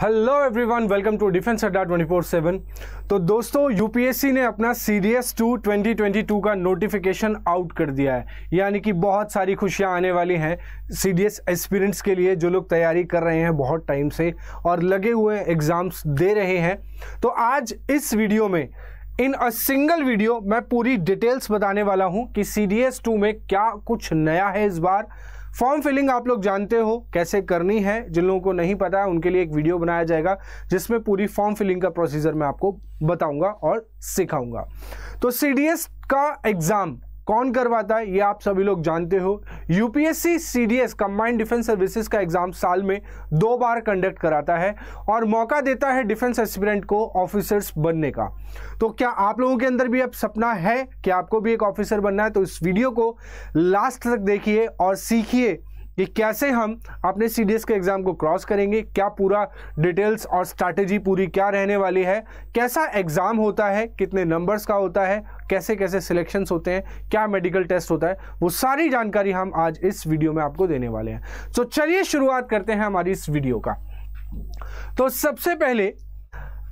Hello everyone, welcome to defence Adda 24/7। तो दोस्तों, UPSC ने अपना सीडीएस 2 2022 का नोटिफिकेशन आउट कर दिया है, यानी कि बहुत सारी खुशियां आने वाली हैं सीडीएस एस्पिरेंट्स के लिए जो लोग तैयारी कर रहे हैं बहुत टाइम से और लगे हुए एग्ज़ाम्स दे रहे हैं। तो आज इस वीडियो में, इन अ सिंगल वीडियो, मैं पूरी डिटेल्स बताने वाला हूँ कि सीडीएस 2 में क्या कुछ नया है इस बार। फॉर्म फिलिंग आप लोग जानते हो कैसे करनी है, जिन लोगों को नहीं पता है उनके लिए एक वीडियो बनाया जाएगा जिसमें पूरी फॉर्म फिलिंग का प्रोसीजर मैं आपको बताऊंगा और सिखाऊंगा। तो सीडीएस का एग्ज़ाम कौन करवाता है ये आप सभी लोग जानते हो। UPSC CDS combined defence services का एग्ज़ाम साल में 2 बार कंडक्ट कराता है और मौका देता है डिफेंस एस्पिरेंट को ऑफिसर्स बनने का। तो क्या आप लोगों के अंदर भी अब सपना है कि आपको भी एक ऑफिसर बनना है? तो इस वीडियो को लास्ट तक देखिए और सीखिए कि कैसे हम अपने सीडीएस के एग्ज़ाम को क्रॉस करेंगे, क्या पूरा डिटेल्स और स्ट्रैटेजी पूरी क्या रहने वाली है, कैसा एग्ज़ाम होता है, कितने नंबर्स का होता है, कैसे कैसे सिलेक्शंस होते हैं, क्या मेडिकल टेस्ट होता है, वो सारी जानकारी हम आज इस वीडियो में आपको देने वाले हैं। तो चलिए शुरुआत करते हैं हमारी इस वीडियो का। तो सबसे पहले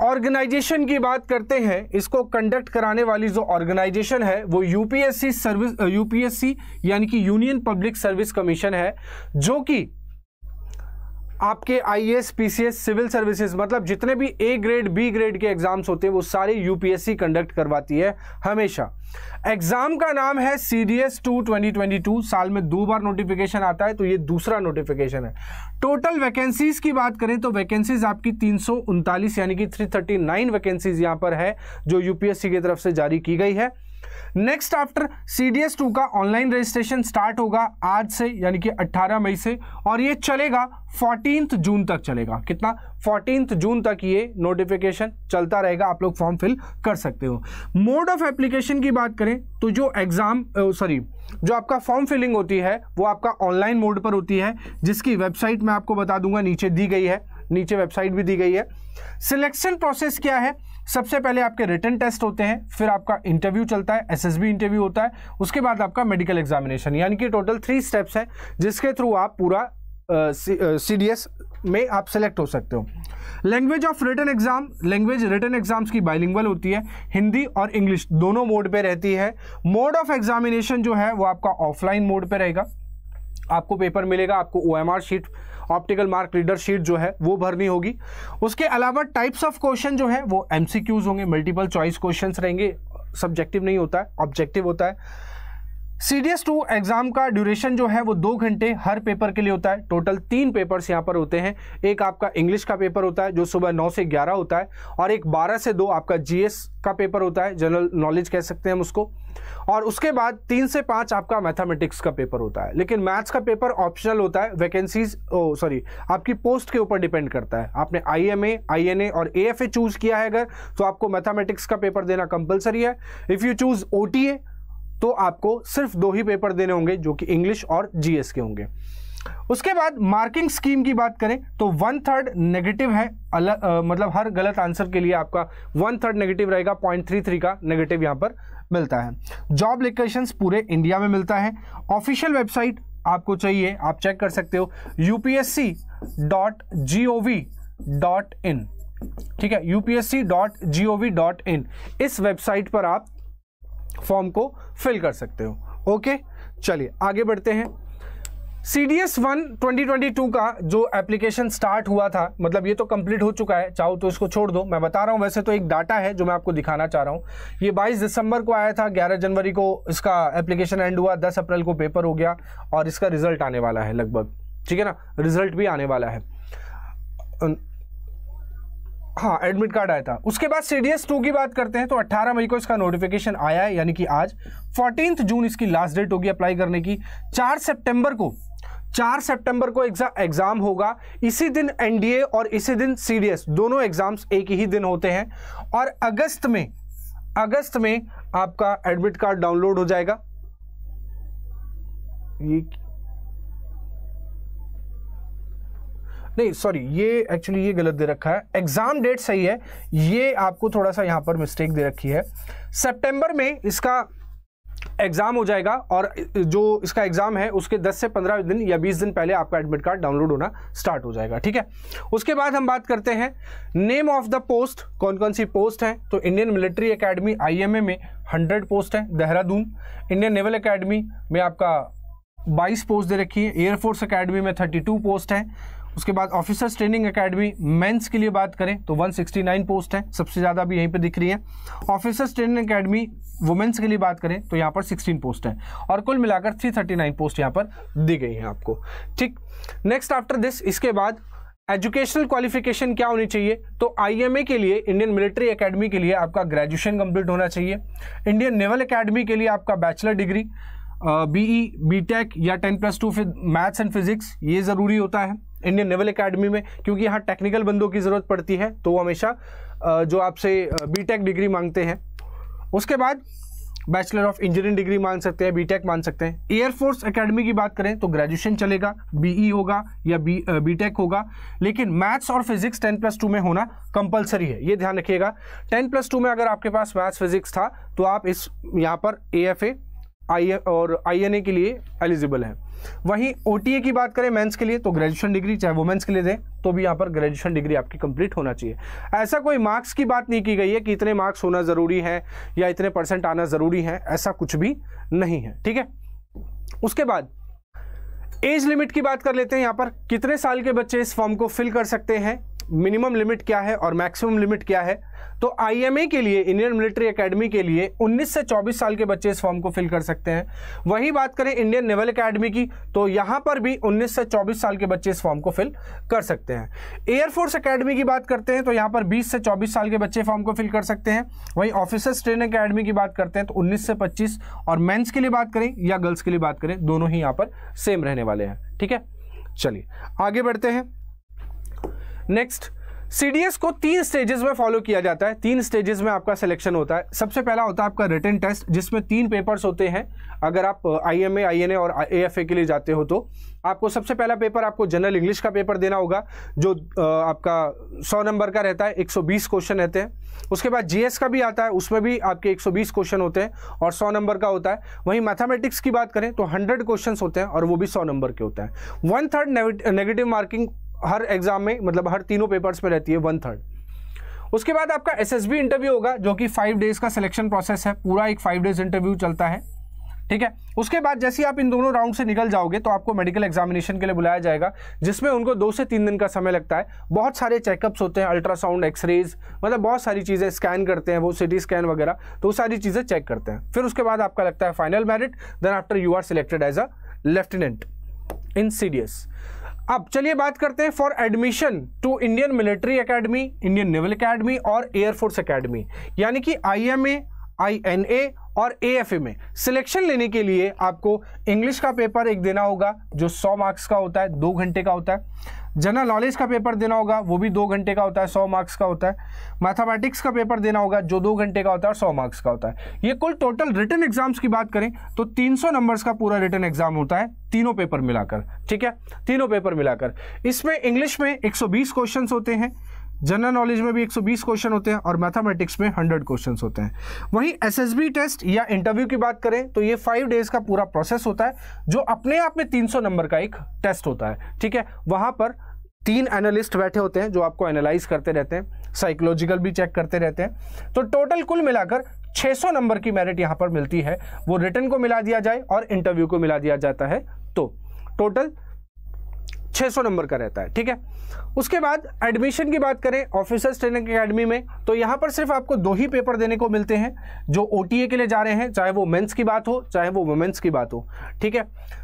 ऑर्गेनाइजेशन की बात करते हैं। इसको कंडक्ट कराने वाली जो ऑर्गेनाइजेशन है वो यूपीएससी यानी कि यूनियन पब्लिक सर्विस कमीशन है, जो कि आपके आईएएस, पीसीएस, सिविल सर्विसेज, मतलब जितने भी ए ग्रेड, बी ग्रेड के एग्जाम्स होते हैं वो सारे यूपीएससी कंडक्ट करवाती है हमेशा। एग्ज़ाम का नाम है सीडीएस 2 2022। साल में 2 बार नोटिफिकेशन आता है, तो ये दूसरा नोटिफिकेशन है। टोटल वैकेंसीज़ की बात करें तो वैकेंसीज आपकी 339 यानी कि 339 वैकेंसीज यहाँ पर है जो यूपीएससी की तरफ से जारी की गई है। नेक्स्ट, आफ्टर सीडीएस 2 का ऑनलाइन रजिस्ट्रेशन स्टार्ट होगा आज से, यानी कि 18 मई से, और ये चलेगा 14 जून तक चलेगा। कितना? 14 जून तक ये नोटिफिकेशन चलता रहेगा, आप लोग फॉर्म फिल कर सकते हो। मोड ऑफ एप्लीकेशन की बात करें तो जो आपका फॉर्म फिलिंग होती है वो आपका ऑनलाइन मोड पर होती है, जिसकी वेबसाइट मैं आपको बता दूंगा, नीचे दी गई है, नीचे वेबसाइट भी दी गई है। सिलेक्शन प्रोसेस क्या है? सबसे पहले आपके रिटन टेस्ट होते हैं, फिर आपका इंटरव्यू चलता है, एसएसबी इंटरव्यू होता है, उसके बाद आपका मेडिकल एग्जामिनेशन, यानी कि टोटल 3 स्टेप्स हैं जिसके थ्रू आप पूरा सीडीएस में आप सेलेक्ट हो सकते हो। Language of written exam, language written exams की बाइलिंगुअल होती है, हिंदी और इंग्लिश दोनों मोड पे रहती है। मोड ऑफ एग्जामिनेशन जो है वो आपका ऑफलाइन मोड पे रहेगा। आपको पेपर मिलेगा, आपको OMR sheet, optical mark reader sheet जो है वो भरनी होगी। उसके अलावा टाइप्स ऑफ क्वेश्चन जो है वो एमसीक्यूज होंगे, मल्टीपल चॉइस क्वेश्चंस रहेंगे, सब्जेक्टिव नहीं होता है, ऑब्जेक्टिव होता है। सीडीएस 2 एग्ज़ाम का ड्यूरेशन जो है वो 2 घंटे हर पेपर के लिए होता है। टोटल 3 पेपर्स यहाँ पर होते हैं। एक आपका इंग्लिश का पेपर होता है जो सुबह 9 से 11 होता है, और एक 12 से 2 आपका जीएस का पेपर होता है, जनरल नॉलेज कह सकते हैं हम उसको, और उसके बाद 3 से 5 आपका मैथमेटिक्स का पेपर होता है। लेकिन मैथ्स का पेपर ऑप्शनल होता है। वैकेंसीज आपकी पोस्ट के ऊपर डिपेंड करता है। आपने IMA, INA और AFA चूज़ किया है अगर, तो आपको मैथमेटिक्स का पेपर देना कंपलसरी है। इफ़ यू चूज़ OTA तो आपको सिर्फ 2 ही पेपर देने होंगे जो कि इंग्लिश और जीएस के होंगे। उसके बाद मार्किंग स्कीम की बात करें तो 1/3 नेगेटिव है, मतलब हर गलत आंसर के लिए आपका 1/3 नेगेटिव रहेगा। 0.33 का नेगेटिव यहाँ पर मिलता है। जॉब लोकेशंस पूरे इंडिया में मिलता है। ऑफिशियल वेबसाइट आपको चाहिए, आप चेक कर सकते हो upsc.gov.in, ठीक है, upsc.gov.in। इस वेबसाइट पर आप फॉर्म को फिल कर सकते हो। ओके, चलिए आगे बढ़ते हैं। सीडीएस 1 2022 का जो एप्लीकेशन स्टार्ट हुआ था, मतलब ये तो कंप्लीट हो चुका है, चाहो तो इसको छोड़ दो, मैं बता रहा हूँ, वैसे तो एक डाटा है जो मैं आपको दिखाना चाह रहा हूँ। ये 22 दिसंबर को आया था, 11 जनवरी को इसका एप्लीकेशन एंड हुआ, 10 अप्रैल को पेपर हो गया, और इसका रिजल्ट आने वाला है लगभग, ठीक है ना, रिजल्ट भी आने वाला है। हाँ, एडमिट कार्ड आया था। उसके बाद सीडीएस 2 की बात करते हैं तो 18 मई को इसका नोटिफिकेशन आया है, यानी कि आज। 14 जून इसकी लास्ट डेट होगी अप्लाई करने की। 4 सितंबर को एग्ज़ाम होगा। इसी दिन एनडीए और इसी दिन सीडीएस, दोनों एग्ज़ाम्स एक ही दिन होते हैं। और अगस्त में आपका एडमिट कार्ड डाउनलोड हो जाएगा। ये गलत दे रखा है, एग्ज़ाम डेट सही है, ये आपको थोड़ा सा यहाँ पर मिस्टेक दे रखी है। सितंबर में इसका एग्ज़ाम हो जाएगा और जो इसका एग्ज़ाम है उसके 10 से 15 दिन या 20 दिन पहले आपका एडमिट कार्ड डाउनलोड होना स्टार्ट हो जाएगा। ठीक है, उसके बाद हम बात करते हैं नेम ऑफ द पोस्ट, कौन कौन सी पोस्ट हैं। तो इंडियन मिलिट्री एकेडमी IMA में 100 पोस्ट हैं देहरादून, इंडियन नेवल एकेडमी में आपका 22 पोस्ट दे रखी है, एयरफोर्स एकेडमी में 32 पोस्ट हैं। उसके बाद ऑफिसर्स ट्रेनिंग एकेडमी मेंस के लिए बात करें तो 169 पोस्ट हैं, सबसे ज़्यादा भी यहीं पे दिख रही है। ऑफिसर्स ट्रेनिंग एकेडमी वुमेंस के लिए बात करें तो यहाँ पर 16 पोस्ट हैं और कुल मिलाकर 339 पोस्ट यहाँ पर दी गई हैं आपको। ठीक, नेक्स्ट आफ्टर दिस, इसके बाद एजुकेशनल क्वालिफिकेशन क्या होनी चाहिए। तो IMA के लिए, इंडियन मिलिट्री एकेडमी के लिए आपका ग्रेजुएशन कंप्लीट होना चाहिए, इंडियन नेवल एकेडमी के लिए आपका बैचलर डिग्री BE, BTech या 10+2 फिर मैथ्स एंड फिजिक्स ये ज़रूरी होता है इंडियन नेवल एकेडमी में, क्योंकि यहाँ टेक्निकल बंदों की ज़रूरत पड़ती है तो वो हमेशा जो आपसे BTech डिग्री मांगते हैं। उसके बाद बैचलर ऑफ इंजीनियरिंग डिग्री मांग सकते हैं, BTech मांग सकते हैं। एयरफोर्स एकेडमी की बात करें तो ग्रेजुएशन चलेगा, BE होगा या BTech होगा, लेकिन मैथ्स और फिजिक्स 10+2 में होना कंपलसरी है, ये ध्यान रखिएगा। 10+2 में अगर आपके पास मैथ्स फिजिक्स था तो आप इस यहाँ पर AFA और INA के लिए एलिजिबल हैं। वहीं OTA की बात करें मेंस के लिए तो ग्रेजुएशन डिग्री, चाहे वुमेंस के लिए दें तो भी यहाँ पर ग्रेजुएशन डिग्री आपकी कंप्लीट होना चाहिए। ऐसा कोई मार्क्स की बात नहीं की गई है कि इतने मार्क्स होना ज़रूरी है या इतने % आना ज़रूरी है, ऐसा कुछ भी नहीं है। ठीक है, उसके बाद एज लिमिट की बात कर लेते हैं। यहाँ पर कितने साल के बच्चे इस फॉर्म को फिल कर सकते हैं, मिनिमम लिमिट क्या है और मैक्सिमम लिमिट क्या है। तो IMA के लिए, इंडियन मिलिट्री एकेडमी के लिए 19 से 24 साल के बच्चे इस फॉर्म को फिल कर सकते हैं। वही बात करें इंडियन नेवल एकेडमी की तो यहाँ पर भी 19 से 24 साल के बच्चे इस फॉर्म को फिल कर सकते हैं। एयरफोर्स एकेडमी की बात करते हैं तो यहाँ पर 20 से 24 साल के बच्चे फॉर्म को फिल कर सकते हैं। वहीं ऑफिसर्स ट्रेनिंग एकेडमी की बात करते हैं तो 19 से 25, और मेन्स के लिए बात करें या गर्ल्स के लिए बात करें दोनों ही यहाँ पर सेम रहने वाले हैं। ठीक है, चलिए आगे बढ़ते हैं। नेक्स्ट, CDS को 3 स्टेजेस में फॉलो किया जाता है, 3 स्टेजेस में आपका सिलेक्शन होता है। सबसे पहला होता है आपका रिटन टेस्ट, जिसमें 3 पेपर्स होते हैं। अगर आप IMA, INA और AFA के लिए जाते हो तो आपको सबसे पहला पेपर, आपको जनरल इंग्लिश का पेपर देना होगा जो आपका 100 नंबर का रहता है, 120 क्वेश्चन रहते हैं। उसके बाद GS का भी आता है, उसमें भी आपके 120 क्वेश्चन होते हैं और 100 नंबर का होता है। वहीं मैथमेटिक्स की बात करें तो 100 क्वेश्चन होते हैं और वो भी 100 नंबर के होते हैं। 1/3 नेगेटिव मार्किंग हर एग्जाम में, मतलब हर तीनों पेपर्स में रहती है 1/3। उसके बाद आपका SSB इंटरव्यू होगा जो कि 5 डेज का सिलेक्शन प्रोसेस है, पूरा एक 5 डेज इंटरव्यू चलता है। ठीक है, उसके बाद जैसे ही आप इन दोनों राउंड से निकल जाओगे तो आपको मेडिकल एग्जामिनेशन के लिए बुलाया जाएगा, जिसमें उनको 2 से 3 दिन का समय लगता है। बहुत सारे चेकअप्स होते हैं, अल्ट्रासाउंड, एक्सरेज, मतलब बहुत सारी चीज़ें स्कैन करते हैं, वो CT स्कैन वगैरह, तो वो सारी चीज़ें चेक करते हैं। फिर उसके बाद आपका लगता है final merit, then after you are selected as a lieutenant in CDS। अब चलिए बात करते हैं for admission to Indian military academy, Indian naval academy और एयरफोर्स एकेडमी, यानी कि IMA, INA और AFA में सिलेक्शन लेने के लिए आपको इंग्लिश का पेपर एक देना होगा जो 100 मार्क्स का होता है, 2 घंटे का होता है। जनरल नॉलेज का पेपर देना होगा, वो भी 2 घंटे का होता है, 100 मार्क्स का होता है। मैथमेटिक्स का पेपर देना होगा जो 2 घंटे का होता है और 100 मार्क्स का होता है। ये कुल टोटल रिटन एग्जाम्स की बात करें तो 300 नंबर्स का पूरा रिटन एग्जाम होता है, तीनों पेपर मिलाकर। ठीक है, तीनों पेपर मिलाकर। इसमें इंग्लिश में 120 क्वेश्चन होते हैं, जनरल नॉलेज में भी 120 क्वेश्चन होते हैं और मैथमेटिक्स में 100 क्वेश्चन होते हैं। वहीं SSB टेस्ट या इंटरव्यू की बात करें तो ये 5 डेज का पूरा प्रोसेस होता है जो अपने आप में 300 नंबर का एक टेस्ट होता है। ठीक है, वहाँ पर 3 एनालिस्ट बैठे होते हैं जो आपको एनालाइज करते रहते हैं, साइकोलॉजिकल भी चेक करते रहते हैं। तो टोटल कुल मिलाकर 600 नंबर की मेरिट यहाँ पर मिलती है, वो रिटन को मिला दिया जाए और इंटरव्यू को मिला दिया जाता है तो टोटल 600 नंबर का रहता है। ठीक है, उसके बाद एडमिशन की बात करें ऑफिसर्स ट्रेनिंग एकेडमी में तो यहाँ पर सिर्फ आपको 2 ही पेपर देने को मिलते हैं जो OTA के लिए जा रहे हैं, चाहे वो मेंस की बात हो चाहे वो वुमेंस की बात हो। ठीक है,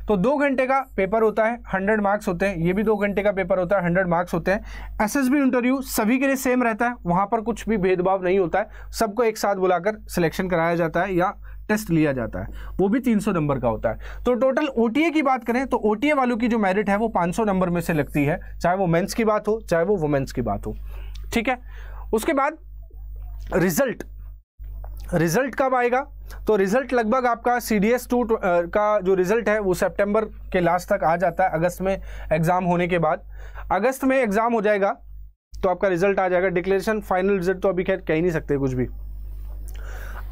तो 2 घंटे का पेपर होता है, 100 मार्क्स होते हैं। ये भी 2 घंटे का पेपर होता है, 100 मार्क्स होते हैं। SSB इंटरव्यू सभी के लिए सेम रहता है, वहाँ पर कुछ भी भेदभाव नहीं होता है, सबको एक साथ बुलाकर सिलेक्शन कराया जाता है या टेस्ट लिया जाता है, वो भी 300 नंबर का होता है। तो टोटल OTA की बात करें तो OTA वालों की जो मेरिट है वो 500 नंबर में से लगती है, चाहे वो मेंस की बात हो चाहे वो वुमेंस की बात हो। ठीक है, उसके बाद रिजल्ट कब आएगा तो रिजल्ट लगभग आपका CDS 2 का जो रिजल्ट है वो सितंबर के लास्ट तक आ जाता है, अगस्त में एग्जाम होने के बाद। अगस्त में एग्जाम हो जाएगा तो आपका रिजल्ट आ जाएगा, डिक्लेरेशन फाइनल रिजल्ट तो अभी खैर कह ही नहीं सकते कुछ भी।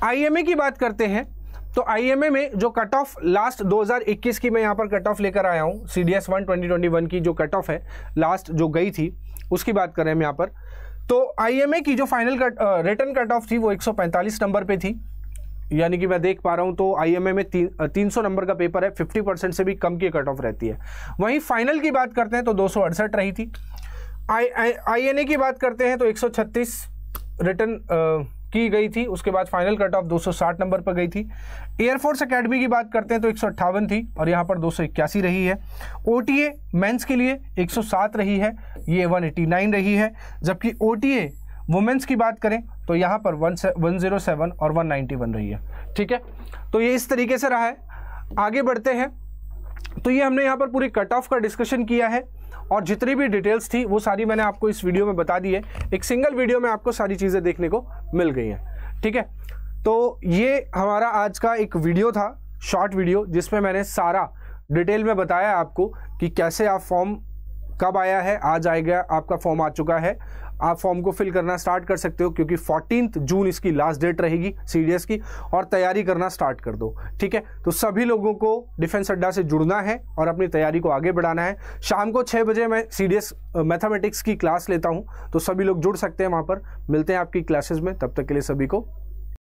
IMA की बात करते हैं तो आईएमए में जो कट ऑफ लास्ट 2021 की मैं यहाँ पर कट ऑफ लेकर आया हूँ, सीडीएस 1 2021 की जो कट ऑफ है लास्ट जो गई थी उसकी बात करें हम यहाँ पर, तो आईएमए की जो फाइनल रिटर्न कट ऑफ थी वो 145 नंबर पे थी, यानी कि मैं देख पा रहा हूँ तो आईएमए में 300 नंबर का पेपर है, 50% से भी कम की कट ऑफ रहती है। वहीं फाइनल की बात करते हैं तो 268 रही थी। आईएनए की बात करते हैं तो 136 रिटर्न की गई थी, उसके बाद फाइनल कट ऑफ 260 नंबर पर गई थी। एयरफोर्स एकेडमी की बात करते हैं तो 158 थी और यहाँ पर 281 रही है। ओटीए मेंस के लिए 107 रही है, ये 189 रही है, जबकि ओटीए वुमेंस की बात करें तो यहाँ पर 107 और 191 रही है। ठीक है, तो ये इस तरीके से रहा है। आगे बढ़ते हैं तो ये हमने यहाँ पर पूरी कट ऑफ का डिस्कशन किया है और जितनी भी डिटेल्स थी वो सारी मैंने आपको इस वीडियो में बता दी है, एक सिंगल वीडियो में आपको सारी चीज़ें देखने को मिल गई हैं। ठीक है, तो ये हमारा आज का एक वीडियो था, शॉर्ट वीडियो, जिसमें मैंने सारा डिटेल में बताया आपको कि कैसे आप फॉर्म कब आया है, आज आएगा, आपका फॉर्म आ चुका है, आप फॉर्म को फिल करना स्टार्ट कर सकते हो क्योंकि 14 जून इसकी लास्ट डेट रहेगी सीडीएस की, और तैयारी करना स्टार्ट कर दो। ठीक है, तो सभी लोगों को डिफेंस अड्डा से जुड़ना है और अपनी तैयारी को आगे बढ़ाना है। शाम को 6 बजे मैं सीडीएस मैथमेटिक्स की क्लास लेता हूँ, तो सभी लोग जुड़ सकते हैं वहाँ पर। मिलते हैं आपकी क्लासेज में, तब तक के लिए सभी को